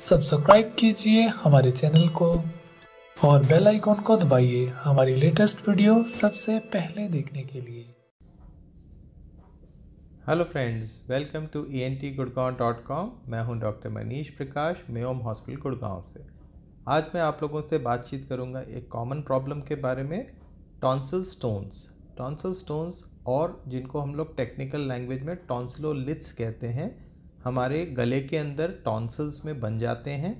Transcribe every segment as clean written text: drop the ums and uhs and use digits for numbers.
Subscribe कीजिए हमारे channel को और बेल आइकॉन को दबाइए हमारी लेटेस्ट वीडियो सबसे पहले देखने के लिए। Hello friends, welcome to entgurgaon.com। मैं हूं डॉक्टर मनीष प्रकाश, मेओम हॉस्पिटल गुड़गांव से। आज मैं आप लोगों से बातचीत करूंगा एक कॉमन प्रॉब्लम के बारे में, टॉन्सिल स्टोन्स और जिनको हम लोग टेक्निकल लैंग्वेज में टॉन्सिलोलिथ्स कहते हैं। हमारे गले के अंदर टॉन्सिल्स में बन जाते हैं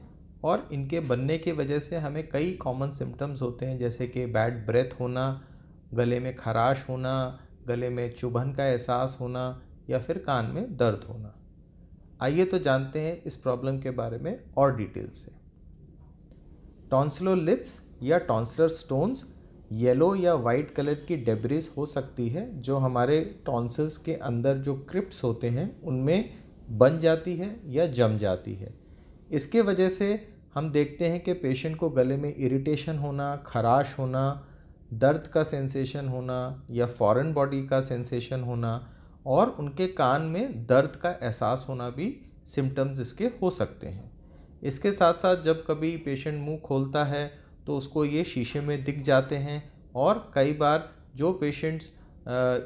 और इनके बनने की वजह से हमें कई कॉमन सिम्टम्स होते हैं, जैसे कि बैड ब्रेथ होना, गले में खराश होना, गले में चुभन का एहसास होना या फिर कान में दर्द होना। आइए तो जानते हैं इस प्रॉब्लम के बारे में और डिटेल से। टॉन्सिलोलिथ्स या टॉन्सिलर स्टोन्स येलो या वाइट कलर की डेब्रिस हो सकती है जो हमारे टॉन्सिल्स के अंदर जो क्रिप्ट्स होते हैं उनमें बन जाती है या जम जाती है। इसके वजह से हम देखते हैं कि पेशेंट को गले में इरिटेशन होना, खराश होना, दर्द का सेंसेशन होना या फॉरेन बॉडी का सेंसेशन होना और उनके कान में दर्द का एहसास होना भी सिम्टम्स इसके हो सकते हैं। इसके साथ साथ जब कभी पेशेंट मुंह खोलता है तो उसको ये शीशे में दिख जाते हैं और कई बार जो पेशेंट्स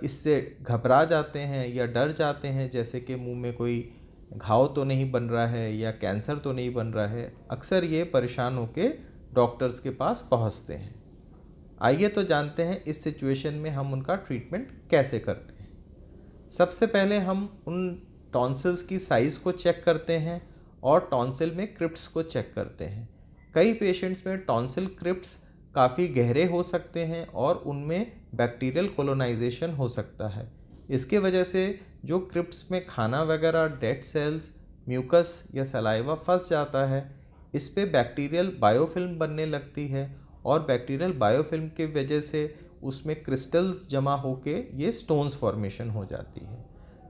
इससे घबरा जाते हैं या डर जाते हैं, जैसे कि मुंह में कोई घाव तो नहीं बन रहा है या कैंसर तो नहीं बन रहा है, अक्सर ये परेशान होकर डॉक्टर्स के पास पहुँचते हैं। आइए तो जानते हैं इस सिचुएशन में हम उनका ट्रीटमेंट कैसे करते हैं। सबसे पहले हम उन टॉन्सिल्स की साइज़ को चेक करते हैं और टॉन्सिल में क्रिप्ट्स को चेक करते हैं। कई पेशेंट्स में टॉन्सिल क्रिप्ट्स काफ़ी गहरे हो सकते हैं और उनमें बैक्टीरियल कॉलोनाइजेशन हो सकता है। इसके वजह से जो क्रिप्ट्स में खाना वगैरह, डेड सेल्स, म्यूकस या सलाइवा फंस जाता है, इस पर बैक्टीरियल बायोफिल्म बनने लगती है और बैक्टीरियल बायोफिल्म की वजह से उसमें क्रिस्टल्स जमा होके ये स्टोन्स फॉर्मेशन हो जाती है।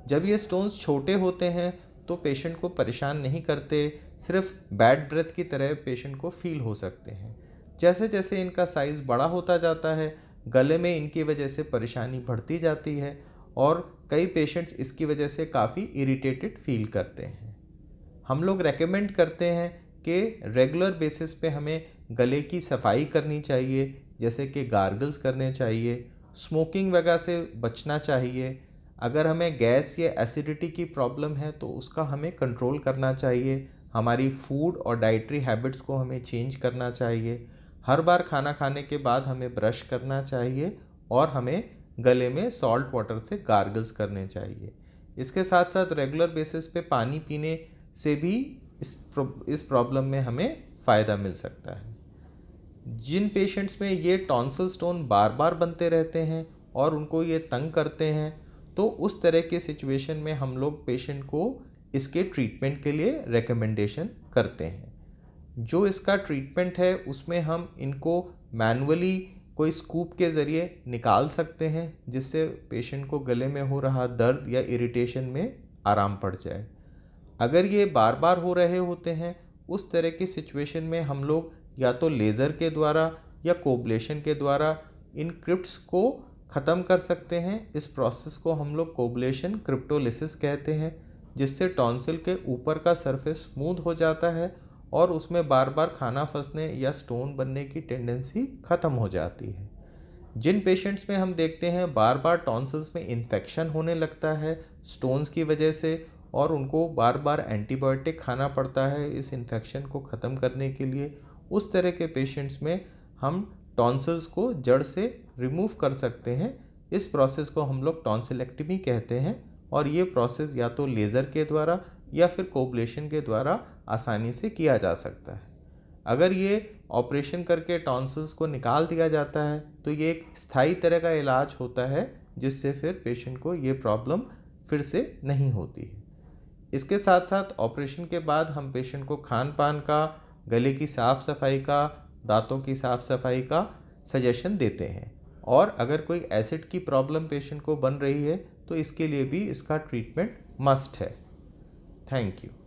जब ये स्टोन्स छोटे होते हैं तो पेशेंट को परेशान नहीं करते, सिर्फ बैड ब्रेथ की तरह पेशेंट को फील हो सकते हैं। जैसे जैसे इनका साइज़ बड़ा होता जाता है, गले में इनकी वजह से परेशानी बढ़ती जाती है और कई पेशेंट्स इसकी वजह से काफ़ी इरिटेटेड फील करते हैं। हम लोग रेकमेंड करते हैं कि रेगुलर बेसिस पे हमें गले की सफाई करनी चाहिए, जैसे कि गार्गल्स करने चाहिए, स्मोकिंग वगैरह से बचना चाहिए। अगर हमें गैस या एसिडिटी की प्रॉब्लम है तो उसका हमें कंट्रोल करना चाहिए। हमारी फूड और डाइटरी हैबिट्स को हमें चेंज करना चाहिए। हर बार खाना खाने के बाद हमें ब्रश करना चाहिए और हमें गले में सॉल्ट वाटर से गार्गल्स करने चाहिए। इसके साथ साथ रेगुलर बेसिस पे पानी पीने से भी इस प्रॉब्लम में हमें फ़ायदा मिल सकता है। जिन पेशेंट्स में ये टॉन्सिल स्टोन बार बार बनते रहते हैं और उनको ये तंग करते हैं, तो उस तरह के सिचुएशन में हम लोग पेशेंट को इसके ट्रीटमेंट के लिए रेकमेंडेशन करते हैं। जो इसका ट्रीटमेंट है उसमें हम इनको मैनुअली कोई स्कूप के ज़रिए निकाल सकते हैं, जिससे पेशेंट को गले में हो रहा दर्द या इरिटेशन में आराम पड़ जाए। अगर ये बार बार हो रहे होते हैं, उस तरह की सिचुएशन में हम लोग या तो लेज़र के द्वारा या कोबलेशन के द्वारा इन क्रिप्ट्स को ख़त्म कर सकते हैं। इस प्रोसेस को हम लोग कोबलेशन, क्रिप्टोलिसिस कहते हैं, जिससे टॉन्सिल के ऊपर का सरफेस स्मूथ हो जाता है और उसमें बार बार खाना फंसने या स्टोन बनने की टेंडेंसी ख़त्म हो जाती है। जिन पेशेंट्स में हम देखते हैं बार बार टॉन्सिल्स में इन्फेक्शन होने लगता है स्टोन्स की वजह से और उनको बार बार एंटीबायोटिक खाना पड़ता है इस इन्फेक्शन को ख़त्म करने के लिए, उस तरह के पेशेंट्स में हम टॉन्सिल्स को जड़ से रिमूव कर सकते हैं। इस प्रोसेस को हम लोग टॉन्सिलेक्टमी कहते हैं और ये प्रोसेस या तो लेज़र के द्वारा या फिर कोबलेशन के द्वारा आसानी से किया जा सकता है। अगर ये ऑपरेशन करके टॉन्सिल्स को निकाल दिया जाता है तो ये एक स्थायी तरह का इलाज होता है, जिससे फिर पेशेंट को ये प्रॉब्लम फिर से नहीं होती है। इसके साथ साथ ऑपरेशन के बाद हम पेशेंट को खान पान का, गले की साफ़ सफाई का, दांतों की साफ़ सफाई का सजेशन देते हैं और अगर कोई एसिड की प्रॉब्लम पेशेंट को बन रही है तो इसके लिए भी इसका ट्रीटमेंट मस्ट है। Thank you.